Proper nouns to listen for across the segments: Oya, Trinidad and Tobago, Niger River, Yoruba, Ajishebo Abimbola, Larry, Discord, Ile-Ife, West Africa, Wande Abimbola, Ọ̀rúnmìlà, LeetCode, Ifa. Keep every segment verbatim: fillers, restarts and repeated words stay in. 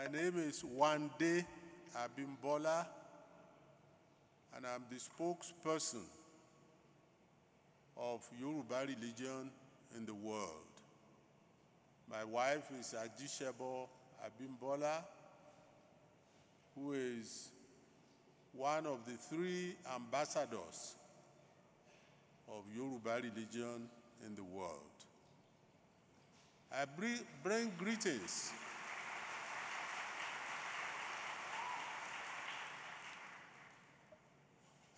My name is Wande Abimbola, and I'm the spokesperson of Yoruba religion in the world. My wife is Ajishebo Abimbola, who is one of the three ambassadors of Yoruba religion in the world. I bring greetings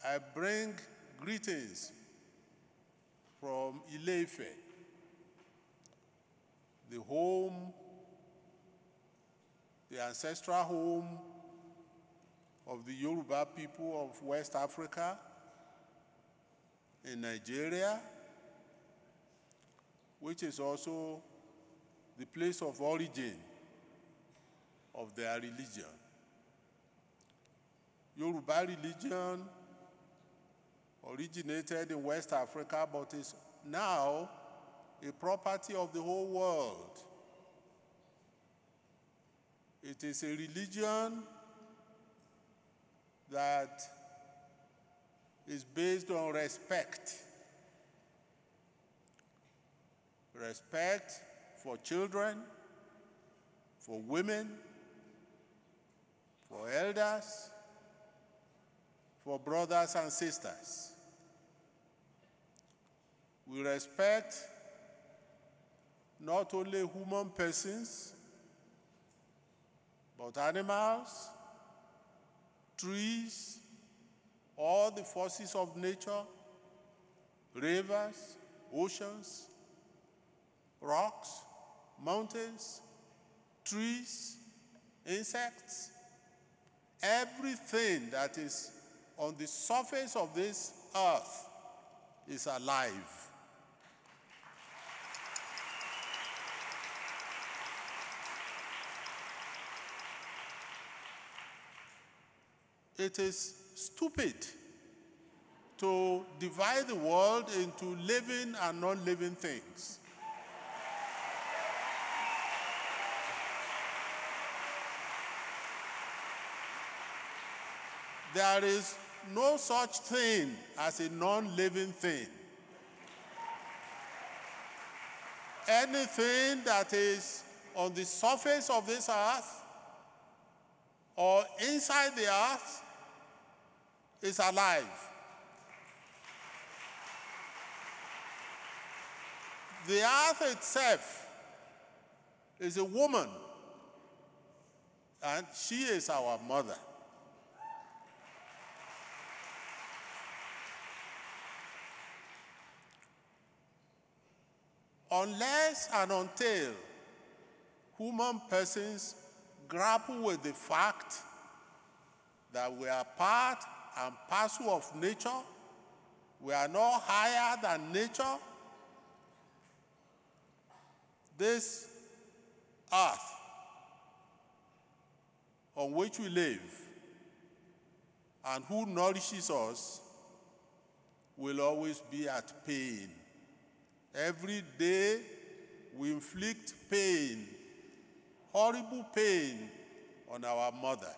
I bring greetings from Ile-Ife, the home, the ancestral home of the Yoruba people of West Africa, in Nigeria, which is also the place of origin of their religion. Yoruba religion originated in West Africa, but is now a property of the whole world. It is a religion that is based on respect. Respect for children, for women, for elders, for brothers and sisters. We respect not only human persons, but animals, trees, all the forces of nature, rivers, oceans, rocks, mountains, trees, insects, everything that is on the surface of this earth is alive. It is stupid to divide the world into living and non-living things. There is no such thing as a non-living thing. Anything that is on the surface of this earth or inside the earth is alive. The earth itself is a woman, and she is our mother. Unless and until human persons grapple with the fact that we are part and parcel of nature, we are no higher than nature, this earth on which we live and who nourishes us will always be at pain. Every day we inflict pain, horrible pain, on our mother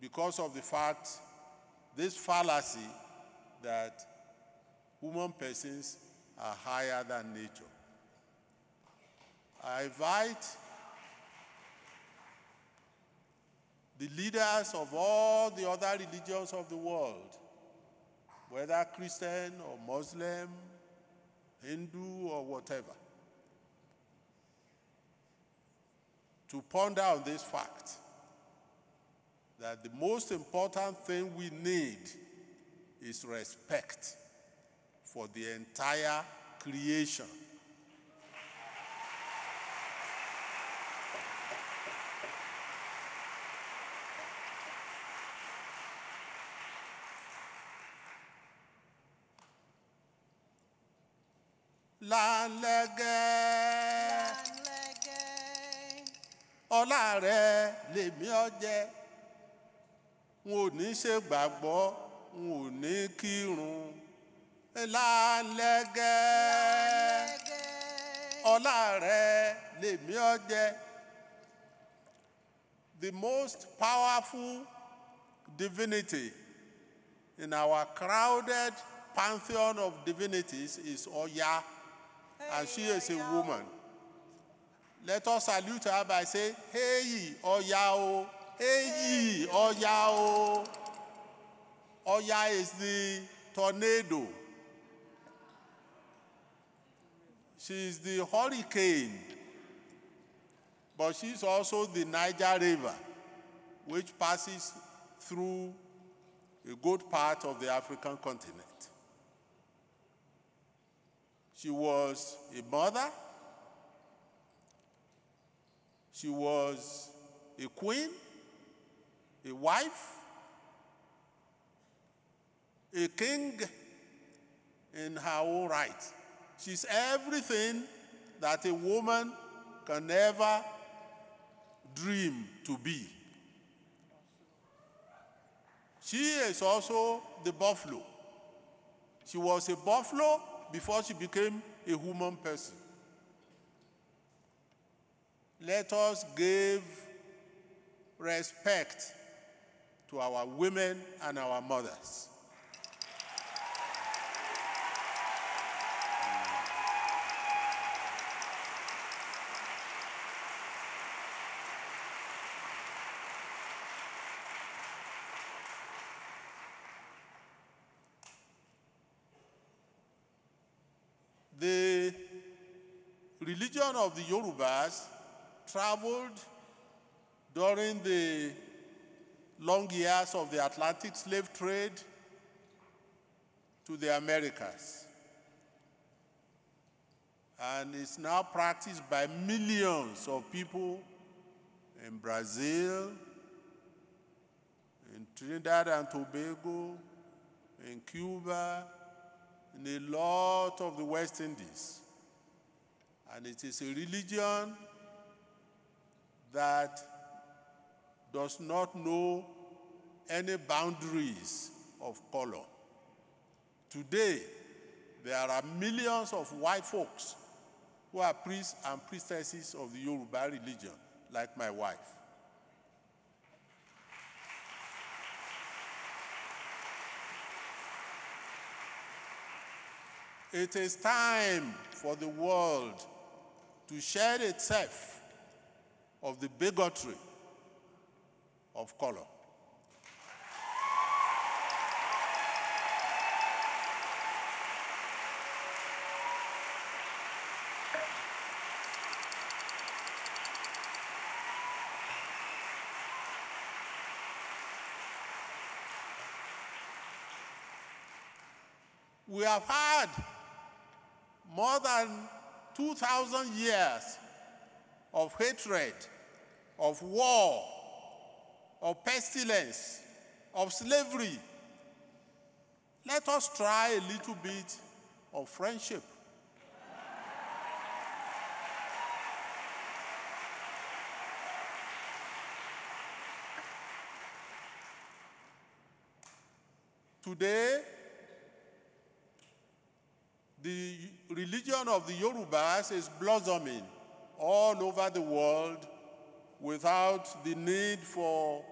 because of the fact, this fallacy, that human persons are higher than nature. I invite the leaders of all the other religions of the world, whether Christian or Muslim, Hindu or whatever, to ponder on this fact that the most important thing we need is respect for the entire creation. Lálẹ́gẹ́ ọlá rẹ̀ lèmi ọjẹ́, n ò ní ṣègbàgbọ́, n ò ní kírun. Lálẹ́gẹ́ ọlá rẹ̀ lèmi ọjẹ́, n the most powerful divinity in our crowded pantheon of divinities is Oya, hey, and she is a woman. Let us salute her by saying, "Hey ye, Oya o, hey ye, Oya o." Oya is the tornado. She is the hurricane, but she is also the Niger River, which passes through a good part of the African continent. She was a mother, she was a queen, a wife, a king in her own right. She's everything that a woman can never dream to be. She is also the buffalo. She was a buffalo before she became a human person. Let us give respect to our women and our mothers. The religion of the Yorubas traveled during the long years of the Atlantic slave trade to the Americas, and is now practiced by millions of people in Brazil, in Trinidad and Tobago, in Cuba, in a lot of the West Indies. And it is a religion that does not know any boundaries of color. Today, there are millions of white folks who are priests and priestesses of the Yoruba religion, like my wife. It is time for the world to shed itself of the bigotry of color. We have had more than two thousand years of hatred, of war, of pestilence, of slavery. Let us try a little bit of friendship. Today, the religion of the Yorubas is blossoming all over the world without the need for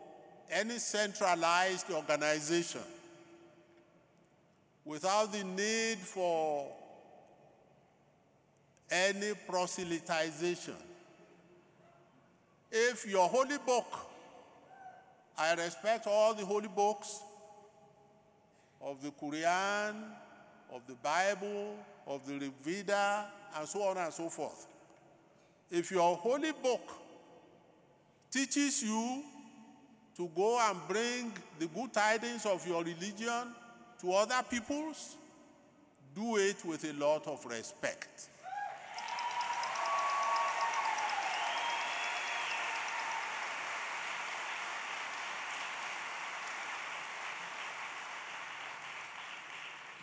any centralized organization, without the need for any proselytization. If your holy book, I respect all the holy books of the Quran, of the Bible, of the Veda, and so on and so forth. If your holy book teaches you to go and bring the good tidings of your religion to other peoples, do it with a lot of respect.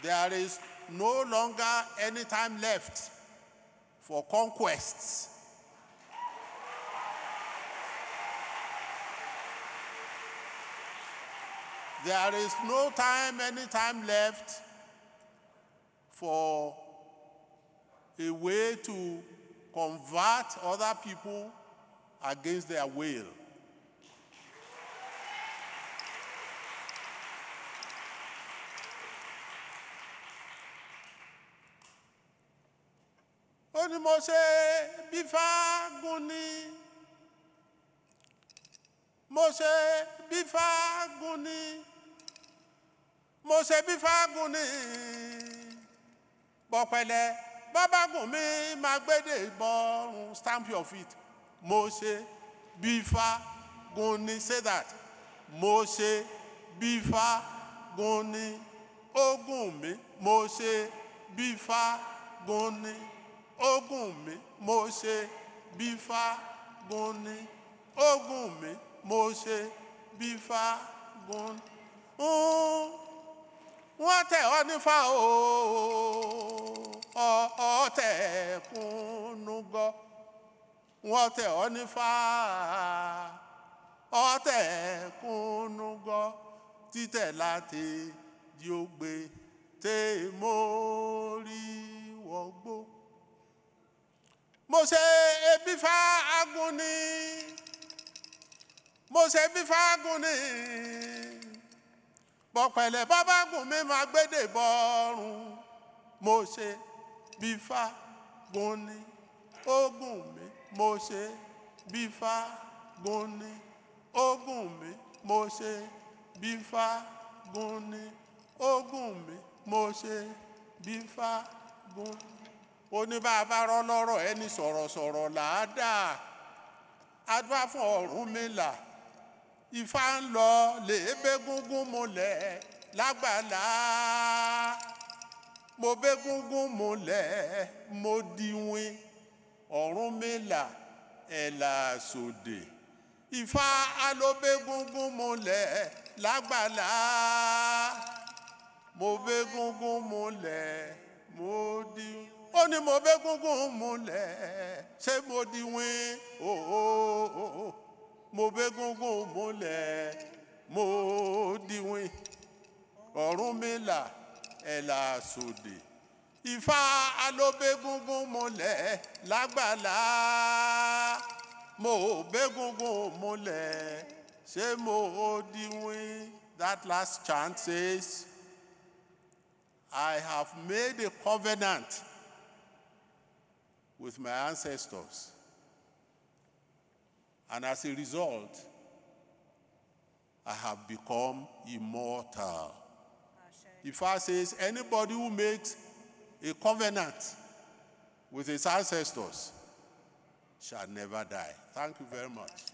There is no longer any time left for conquests. There is no time, any time left for a way to convert other people against their will. ó ní mo ṣe bí fágùn ni mo ṣe bí fágùn ni mo ṣe bí fágùn ni bọ̀pẹ̀lẹ̀ bábágùn mi máa gbédè ìbọrùn stamp your feet mo ṣe bí fágùn ni say that mo ṣe bí fágùn ni ogún mi mo ṣe bí fágùn ni. Ogún mi mo ṣe bí fágùn ni ogún mi mo ṣe bí fágùn wọ́n tẹ̀ ọ́ nífà o ọ̀tẹ̀ kúnnúgọ́ wọ́n tẹ̀ ọ́ nífà ọ̀tẹ̀ kúnnúgọ́ títẹ̀ láti di ògbé tẹ̀ mórí wọ́gbó. Mo ṣe bí fágùn ni, mo ṣe bí fágùn ni, bọ̀pẹ̀lẹ̀ bábágùn mi máa gbédè bọ̀rùn. Mo ṣe bí fágùn ni, ogún mi. Mo ṣe bí fágùn ni, ogún mi. Mo ṣe bí fágùn ni, ogún mi. Mo ṣe bí fágùn ni. Ó ní bá a bá rọ́ lọ́rọ̀ ẹni sọ̀rọ̀sọ̀rọ̀ làádàá adúá fún Ọ̀rúnmìlà Ifá ń lọ lèébégúngún múlẹ̀ lágbàlá mo bégúngún múlẹ̀ mo diwin Ọ̀rúnmìlà ẹ̀là sòdè Ifá alóbégúngún múlẹ̀ lágbàlá mo bégúngún múlẹ̀ mo diwin. Ó ní mo bégúngún múlẹ̀ ṣé mo diwin ooo mo bégúngún múlẹ̀ mo diwin Ọ̀rúnmìlà ẹ̀là sòdè Ifá alóbégúngún múlẹ̀ lágbàlá mo bégúngún múlẹ̀ ṣé mo diwin. That last chant says, I have made a covenant with my ancestors. And as a result, I have become immortal. Ifa says anybody who makes a covenant with his ancestors shall never die. Thank you very much.